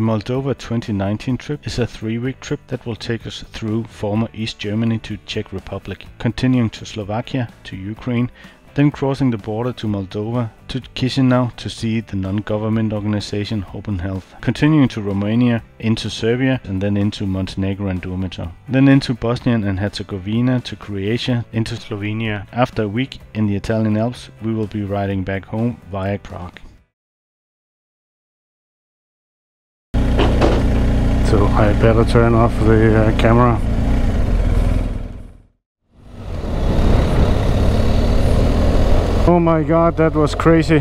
The Moldova 2019 trip is a 3-week trip that will take us through former East Germany to Czech Republic, continuing to Slovakia, to Ukraine, then crossing the border to Moldova, to Chisinau to see the non-government organization Open Health, continuing to Romania, into Serbia and then into Montenegro and Durmitor, then into Bosnia and Herzegovina, to Croatia, into Slovenia. After a week in the Italian Alps, we will be riding back home via Prague. So I better turn off the camera. Oh my god, that was crazy.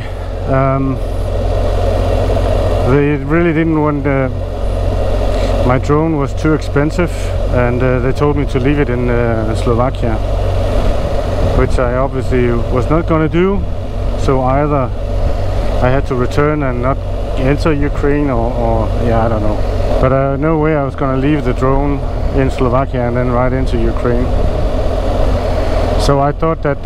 They really didn't want... my drone was too expensive and they told me to leave it in Slovakia, which I obviously was not going to do. So either I had to return and not enter Ukraine or yeah, I don't know. But no way I was going to leave the drone in Slovakia and then right into Ukraine. So I thought that...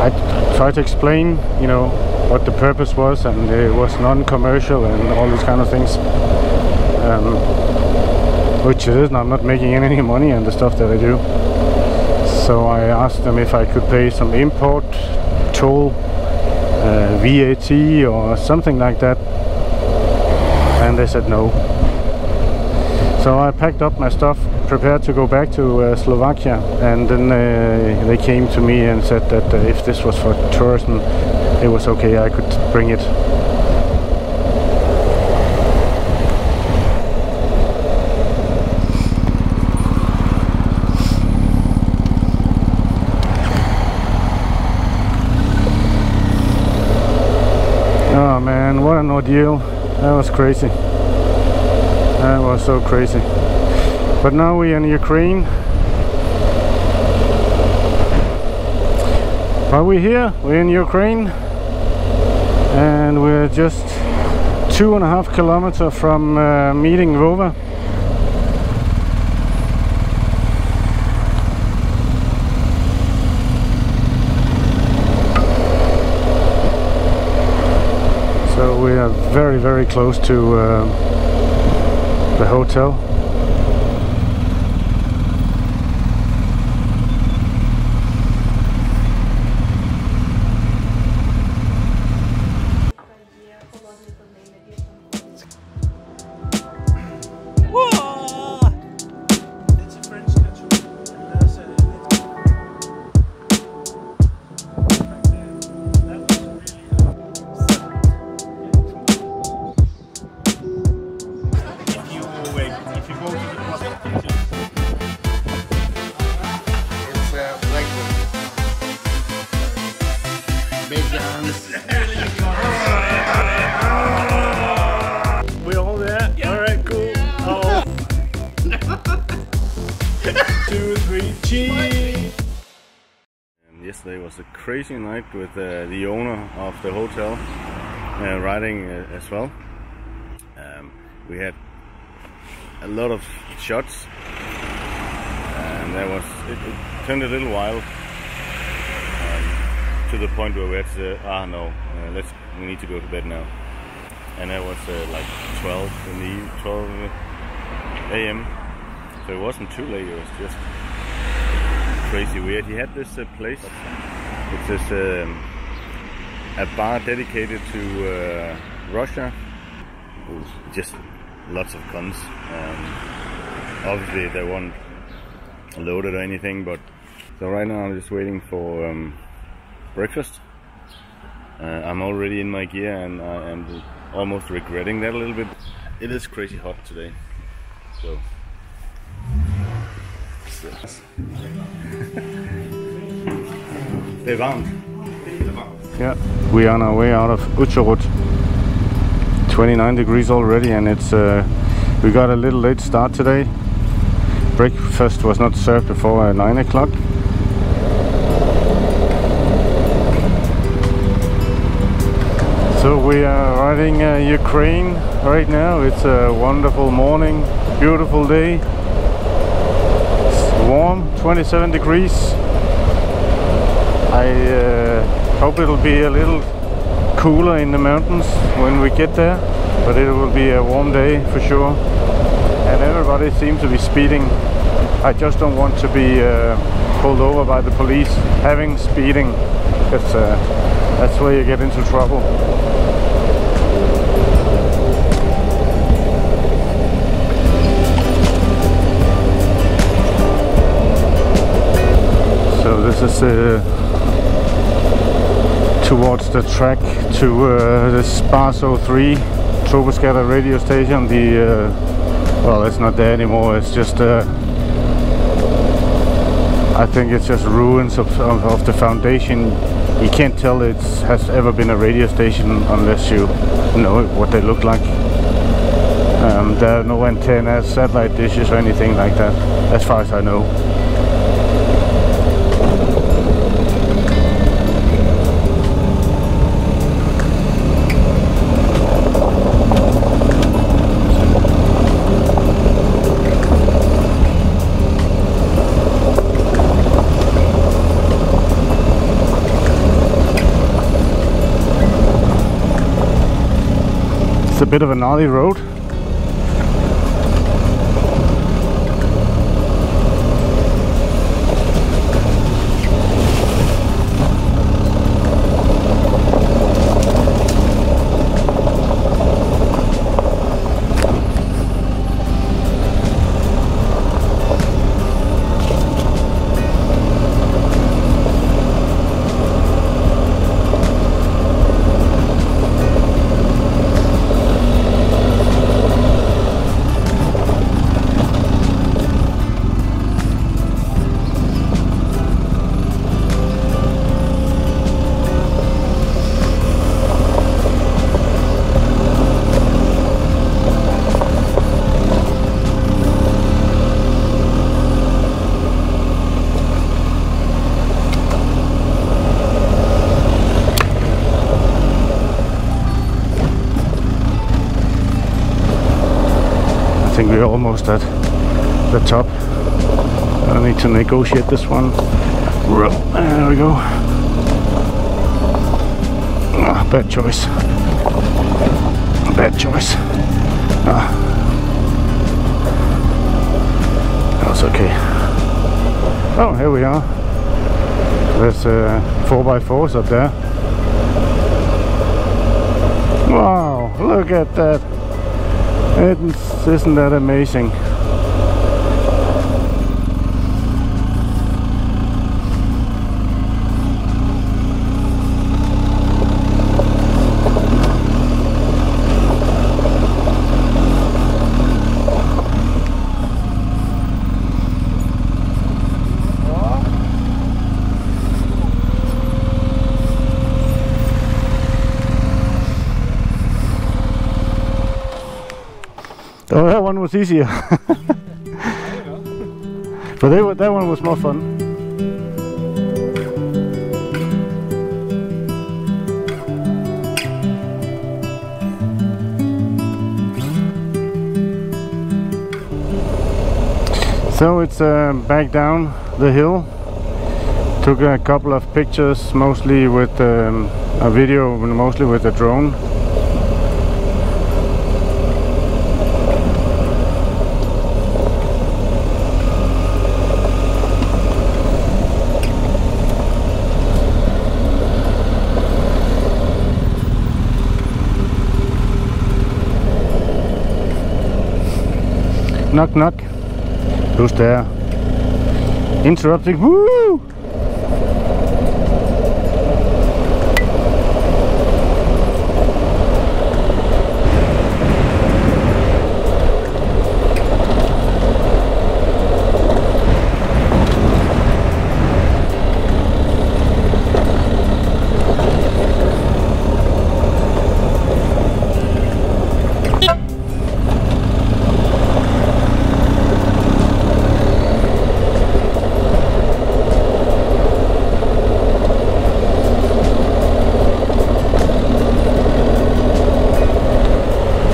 I tried to explain, you know, what the purpose was, and it was non-commercial and all these kind of things, which it isn't. I'm not making any money on the stuff that I do. So I asked them if I could pay some import toll, VAT or something like that, and they said no. So I packed up my stuff, prepared to go back to Slovakia, and then they came to me and said that if this was for tourism, it was okay, I could bring it. Oh man, what an ordeal. That was crazy. That was so crazy. But now we're in Ukraine. Are we here? We're in Ukraine, and we're just 2.5 kilometers from meeting Rova. So we are very, very close to the hotel. Yesterday was a crazy night with the owner of the hotel riding as well. We had a lot of shots, and there was it turned a little wild, to the point where we had to say, ah no, we need to go to bed now. And that was like 12 a.m. So it wasn't too late. It was just crazy weird. He had this place, which is a bar dedicated to Russia. Just lots of guns. Obviously they weren't loaded or anything, but so right now I'm just waiting for breakfast. I'm already in my gear and I am almost regretting that a little bit. It is crazy hot today, so. They bound. Yeah, we are on our way out of Uzhhorod. 29 degrees already, and it's we got a little late start today. Breakfast was not served before 9 o'clock. So we are riding Ukraine right now. It's a wonderful morning, beautiful day. Warm, 27 degrees. I hope it'll be a little cooler in the mountains when we get there. but it will be a warm day for sure, and everybody seems to be speeding. I just don't want to be pulled over by the police. Having speeding, that's where you get into trouble. So this is towards the track to this BARS 103 Troposcatter radio station. The well, it's not there anymore. It's just I think it's just ruins of the foundation. You can't tell it has ever been a radio station unless you know what they look like. There are no antennas, satellite dishes or anything like that, as far as I know. It's a bit of a gnarly road. We're almost at the top. I don't need to negotiate this one. There we go. Ah, bad choice. Bad choice. Ah. That's okay. Oh, here we are. There's 4x4s up there. Wow, look at that. Isn't that amazing? Oh, that one was easier. But that one was more fun. So it's back down the hill. Took a couple of pictures, mostly with a video, mostly with a drone. Knock knock. Who's there? Interrupting. Woo!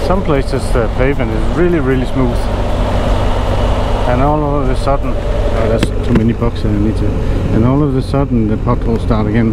Some places the pavement is really, really smooth, and all of a sudden, oh, that's too many boxes I need to, and all of a sudden the potholes start again.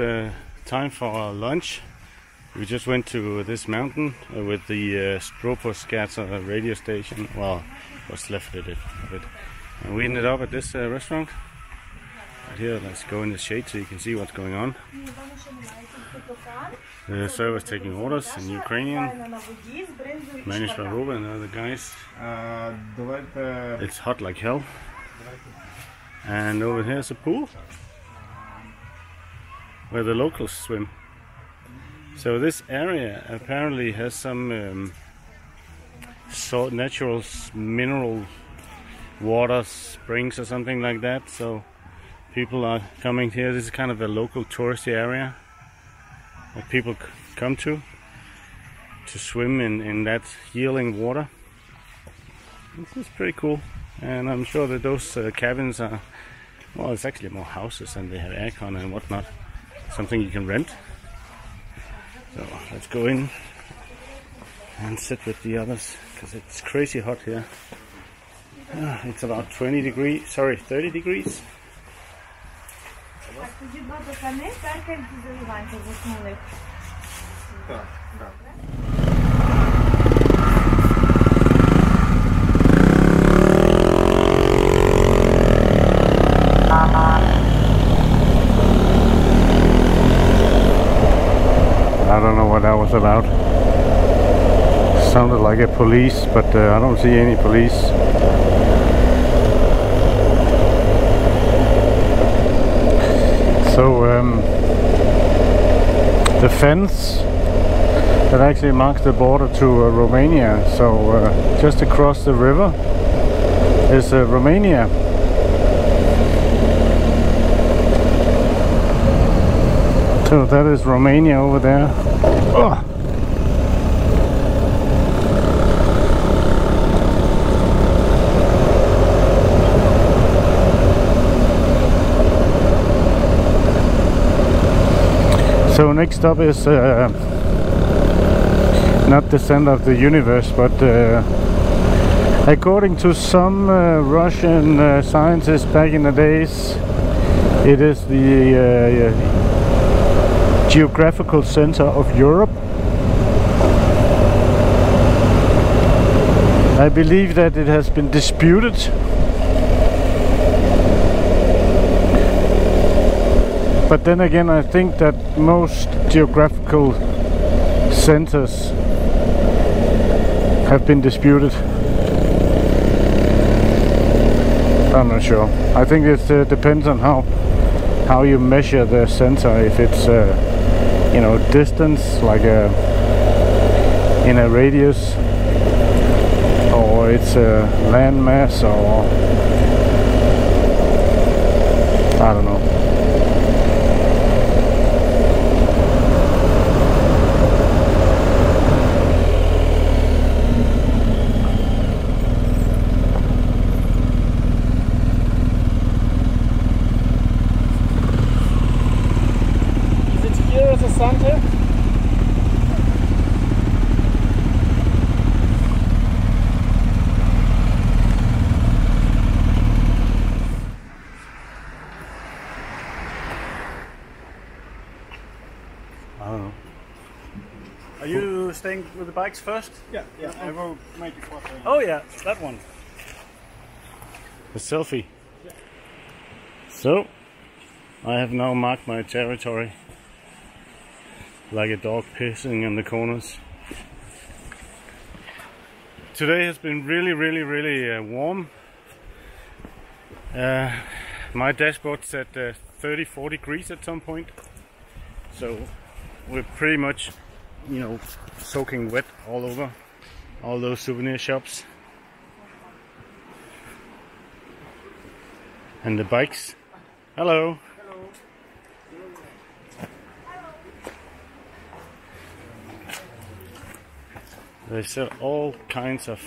It's time for our lunch. We just went to this mountain with the Troposcatter radio station. Well, what's left of it. And we ended up at this restaurant. Right here, let's go in the shade so you can see what's going on. The server's taking orders in Ukrainian, managed by Rova and other guys. It's hot like hell. And over here's a pool where the locals swim. So this area apparently has some sort natural mineral water springs or something like that. So people are coming here. This is kind of a local touristy area that people come to swim in that healing water. This is pretty cool, and I'm sure that those cabins are, well, it's actually more houses and they have aircon and whatnot. Something you can rent. So let's go in and sit with the others because it's crazy hot here. It's about 30 degrees. I don't know what that was about. Sounded like a police, but I don't see any police. So the fence that actually marks the border to Romania. So just across the river is Romania. So that is Romania over there. Oh. So next up is not the center of the universe, but according to some Russian scientists back in the days, it is the geographical center of Europe. I believe that it has been disputed. But then again, I think that most geographical centers have been disputed. I'm not sure. I think it depends on how you measure the center. If it's you know, distance, like in a radius, or it's a landmass, or I don't know. Staying with the bikes first? Yeah, yeah. I will make it work. Oh yeah, that one. The selfie. Yeah. So, I have now marked my territory. Like a dog pissing in the corners. Today has been really warm. My dashboard said 34 degrees at some point. So, we're pretty much, you know, soaking wet all over, all those souvenir shops. And the bikes. Hello. Hello. They sell all kinds of,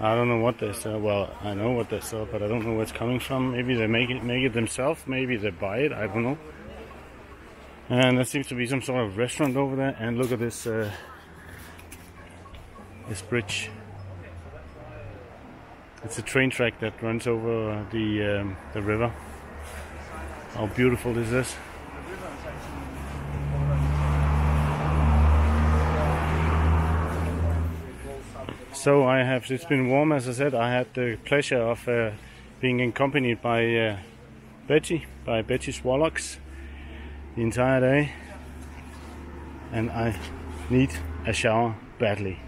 I don't know what they sell. Well, I know what they sell, but I don't know where it's coming from. Maybe they make it themselves, maybe they buy it, I don't know. And there seems to be some sort of restaurant over there, and look at this this bridge. It's a train track that runs over the river. How beautiful is this? So I have, it's been warm, as I said. I had the pleasure of being accompanied by Betty, by Betty's Warlocks, the entire day, and I need a shower badly.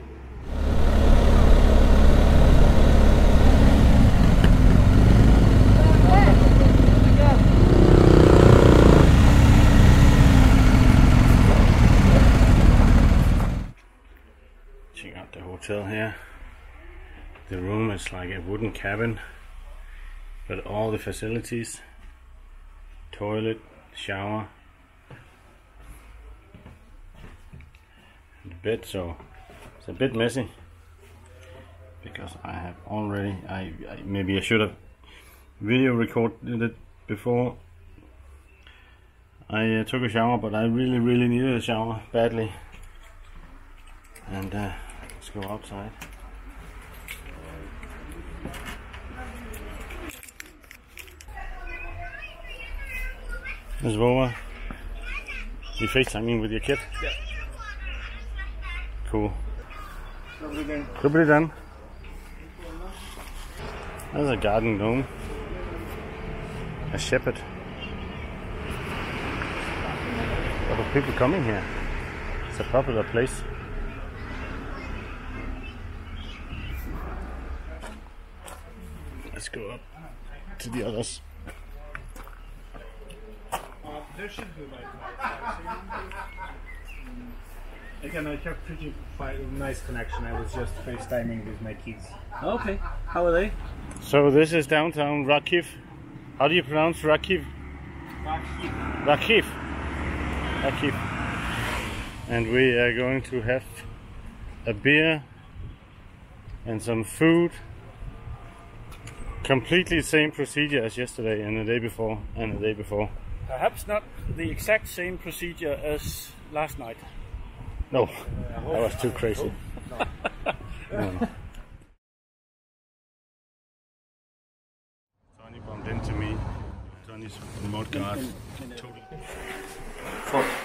Check out the hotel here. The room is like a wooden cabin, but all the facilities, toilet, shower, the bed. So it's a bit messy because I have already, I maybe I should have video recorded it before I took a shower, but I really needed a shower badly. And let's go outside. Miss Rova, you FaceTiming with your kid? Yeah. Cool. Good done. There's a garden gnome. A shepherd. A lot of people coming here. It's a popular place. Let's go up to the others. There should be Wi-Fi. Again, I have pretty nice connection. I was just FaceTiming with my kids. Okay, how are they? So this is downtown Rakhiv. How do you pronounce Rakhiv? Rakhiv. Rakhiv. Rakhiv. And we are going to have a beer and some food. Completely same procedure as yesterday and the day before and the day before. Perhaps not the exact same procedure as last night. No, that was too crazy. No. Tony bumped into me. Tony's remote guard. Totally.